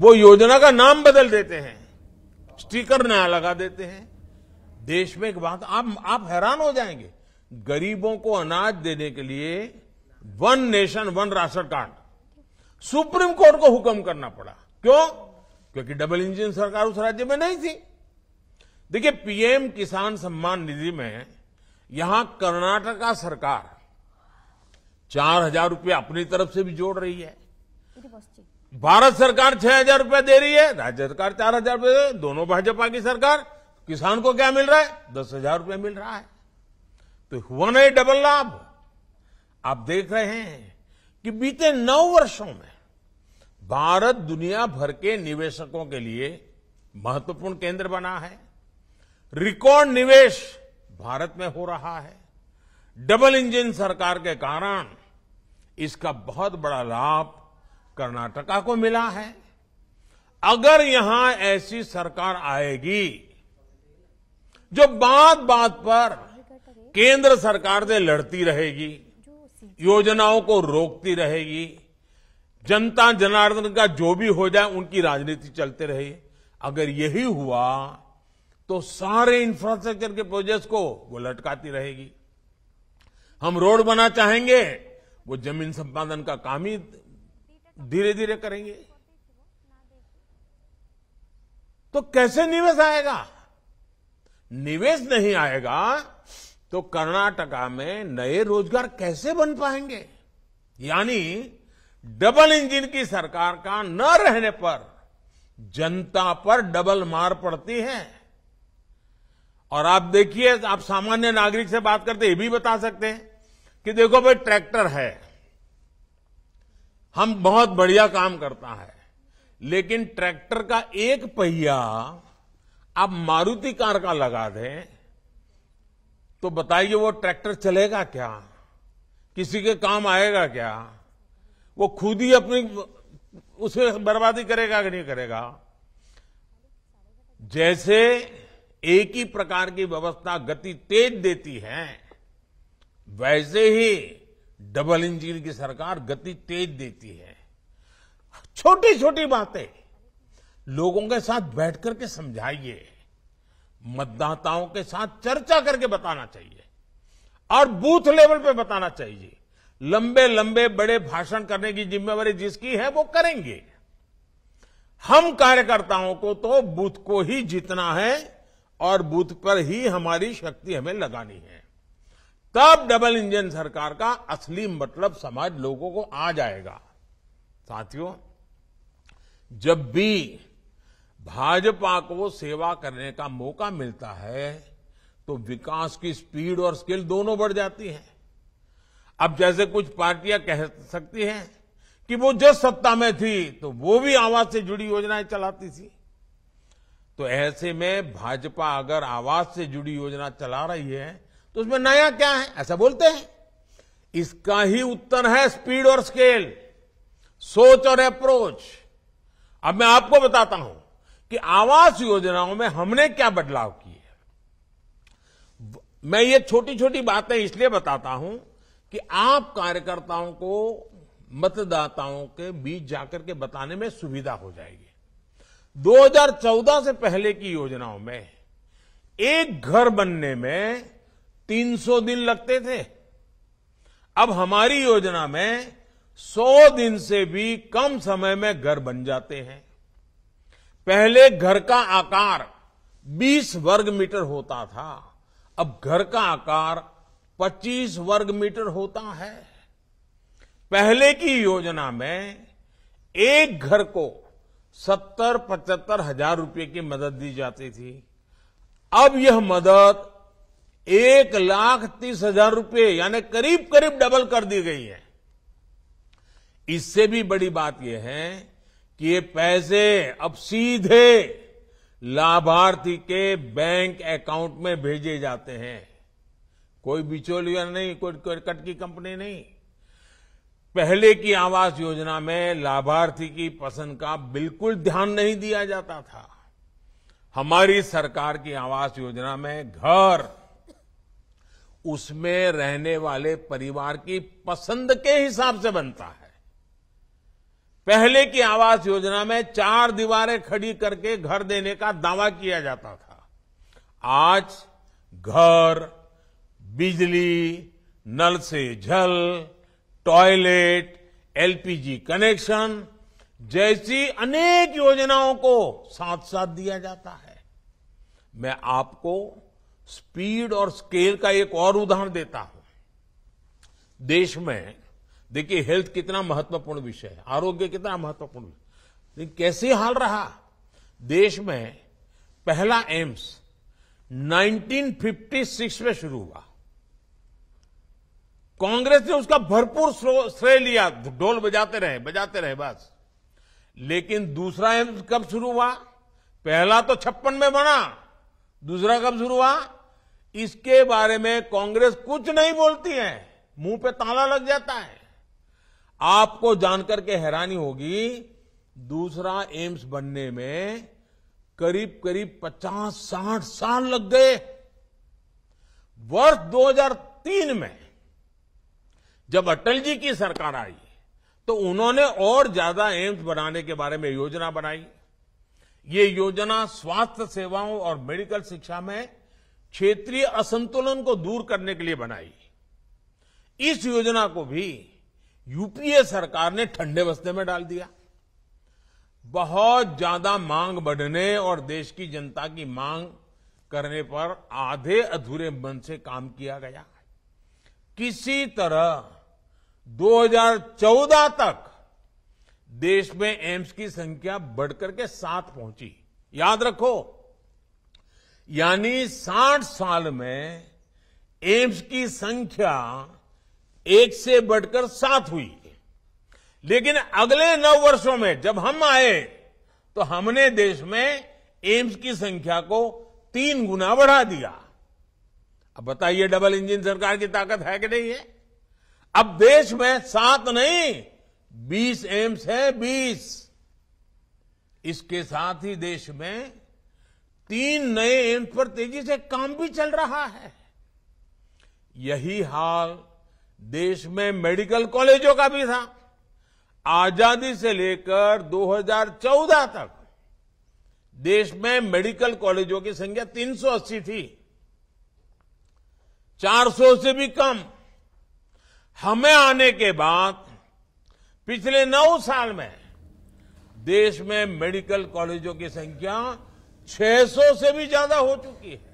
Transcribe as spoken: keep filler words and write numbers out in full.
वो योजना का नाम बदल देते हैं, स्टिकर नया लगा देते हैं। देश में एक बात, आप आप हैरान हो जाएंगे, गरीबों को अनाज देने के लिए one nation one ration card supreme court को हुक्म करना पड़ा। क्यों? क्योंकि डबल इंजन सरकार उस राज्य में नहीं थी। देखिए, पीएम किसान सम्मान निधि में यहां कर्नाटका सरकार चार हजार रूपये अपनी तरफ से भी जोड़ रही है, भारत सरकार छह हजार रूपये दे रही है, राज्य सरकार चार हजार रूपये, दोनों भाजपा की सरकार। किसान को क्या मिल रहा है? दस हजार रूपये मिल रहा है। तो हुआ नहीं डबल लाभ। आप देख रहे हैं कि बीते नौ वर्षों में भारत दुनिया भर के निवेशकों के लिए महत्वपूर्ण केंद्र बना है। रिकॉर्ड निवेश भारत में हो रहा है। डबल इंजन सरकार के कारण इसका बहुत बड़ा लाभ कर्नाटका को मिला है। अगर यहां ऐसी सरकार आएगी जो बात बात पर केंद्र सरकार से लड़ती रहेगी, योजनाओं को रोकती रहेगी, जनता जनार्दन का जो भी हो जाए उनकी राजनीति चलते रहे, अगर यही हुआ तो सारे इंफ्रास्ट्रक्चर के प्रोजेक्ट्स को वो लटकाती रहेगी। हम रोड बना चाहेंगे, वो जमीन संपादन का काम ही धीरे धीरे करेंगे। तो कैसे निवेश आएगा? निवेश नहीं आएगा तो कर्नाटका में नए रोजगार कैसे बन पाएंगे? यानी डबल इंजन की सरकार का न रहने पर जनता पर डबल मार पड़ती है। और आप देखिए, आप सामान्य नागरिक से बात करते ये भी बता सकते हैं कि देखो भाई, ट्रैक्टर है, हम बहुत बढ़िया काम करता है, लेकिन ट्रैक्टर का एक पहिया आप मारुति कार का लगा दें तो बताइए वो ट्रैक्टर चलेगा क्या? किसी के काम आएगा क्या? वो खुद ही अपनी उसे बर्बादी करेगा कि नहीं करेगा? जैसे एक ही प्रकार की व्यवस्था गति तेज देती है, वैसे ही डबल इंजन की सरकार गति तेज देती है। छोटी छोटी बातें लोगों के साथ बैठ करके समझाइए, मतदाताओं के साथ चर्चा करके बताना चाहिए और बूथ लेवल पे बताना चाहिए। लंबे लंबे बड़े भाषण करने की जिम्मेवारी जिसकी है वो करेंगे। हम कार्यकर्ताओं को तो बूथ को ही जीतना है और बूथ पर ही हमारी शक्ति हमें लगानी है। तब डबल इंजन सरकार का असली मतलब समाज लोगों को आ जाएगा। साथियों, जब भी भाजपा को सेवा करने का मौका मिलता है तो विकास की स्पीड और स्किल दोनों बढ़ जाती है। अब जैसे कुछ पार्टियां कह सकती हैं कि वो जिस सत्ता में थी तो वो भी आवास से जुड़ी योजनाएं चलाती थी, तो ऐसे में भाजपा अगर आवास से जुड़ी योजना चला रही है तो उसमें नया क्या है, ऐसा बोलते हैं। इसका ही उत्तर है स्पीड और स्केल, सोच और अप्रोच। अब मैं आपको बताता हूं कि आवास योजनाओं में हमने क्या बदलाव किए हैं। मैं ये छोटी छोटी बातें इसलिए बताता हूं कि आप कार्यकर्ताओं को मतदाताओं के बीच जाकर के बताने में सुविधा हो जाएगी। दो हज़ार चौदह से पहले की योजनाओं में एक घर बनने में तीन सौ दिन लगते थे, अब हमारी योजना में सौ दिन से भी कम समय में घर बन जाते हैं। पहले घर का आकार बीस वर्ग मीटर होता था, अब घर का आकार पच्चीस वर्ग मीटर होता है। पहले की योजना में एक घर को सत्तर पचहत्तर हजार रुपये की मदद दी जाती थी, अब यह मदद एक लाख तीस हजार रुपये यानी करीब करीब डबल कर दी गई है। इससे भी बड़ी बात यह है कि ये पैसे अब सीधे लाभार्थी के बैंक अकाउंट में भेजे जाते हैं। कोई बिचौलिया नहीं, कोई कट की कंपनी नहीं। पहले की आवास योजना में लाभार्थी की पसंद का बिल्कुल ध्यान नहीं दिया जाता था। हमारी सरकार की आवास योजना में घर उसमें रहने वाले परिवार की पसंद के हिसाब से बनता है। पहले की आवास योजना में चार दीवारें खड़ी करके घर देने का दावा किया जाता था। आज घर, बिजली, नल से जल, टॉयलेट, एलपीजी कनेक्शन जैसी अनेक योजनाओं को साथ साथ दिया जाता है। मैं आपको स्पीड और स्केल का एक और उदाहरण देता हूं। देश में देखिए हेल्थ कितना महत्वपूर्ण विषय है, आरोग्य कितना महत्वपूर्ण विषय, लेकिन कैसे हाल रहा। देश में पहला एम्स उन्नीस सौ छप्पन में शुरू हुआ। कांग्रेस ने उसका भरपूर श्रेय लिया, ढोल बजाते रहे बजाते रहे बस। लेकिन दूसरा एम्स कब शुरू हुआ? पहला तो छप्पन में बना, दूसरा कब शुरू हुआ? इसके बारे में कांग्रेस कुछ नहीं बोलती है, मुंह पे ताला लग जाता है। आपको जानकर के हैरानी होगी, दूसरा एम्स बनने में करीब करीब पचास साठ साल लग गए। वर्ष दो हज़ार तीन में जब अटल जी की सरकार आई तो उन्होंने और ज्यादा एम्स बनाने के बारे में योजना बनाई। ये योजना स्वास्थ्य सेवाओं और मेडिकल शिक्षा में क्षेत्रीय असंतुलन को दूर करने के लिए बनाई। इस योजना को भी यूपीए सरकार ने ठंडे बस्ते में डाल दिया। बहुत ज्यादा मांग बढ़ने और देश की जनता की मांग करने पर आधे अधूरे मन से काम किया गया। किसी तरह दो हज़ार चौदह तक देश में एम्स की संख्या बढ़कर के सात पहुंची। याद रखो, यानी साठ साल में एम्स की संख्या एक से बढ़कर सात हुई। लेकिन अगले नौ वर्षों में जब हम आए तो हमने देश में एम्स की संख्या को तीन गुना बढ़ा दिया। अब बताइए डबल इंजन सरकार की ताकत है कि नहीं है? अब देश में सात नहीं बीस एम्स है, बीस। इसके साथ ही देश में तीन नए एम्स पर तेजी से काम भी चल रहा है। यही हाल देश में मेडिकल कॉलेजों का भी था। आजादी से लेकर दो हज़ार चौदह तक देश में मेडिकल कॉलेजों की संख्या तीन सौ अस्सी थी, चार सौ से भी कम। हमें आने के बाद पिछले नौ साल में देश में मेडिकल कॉलेजों की संख्या छह सौ से भी ज्यादा हो चुकी है।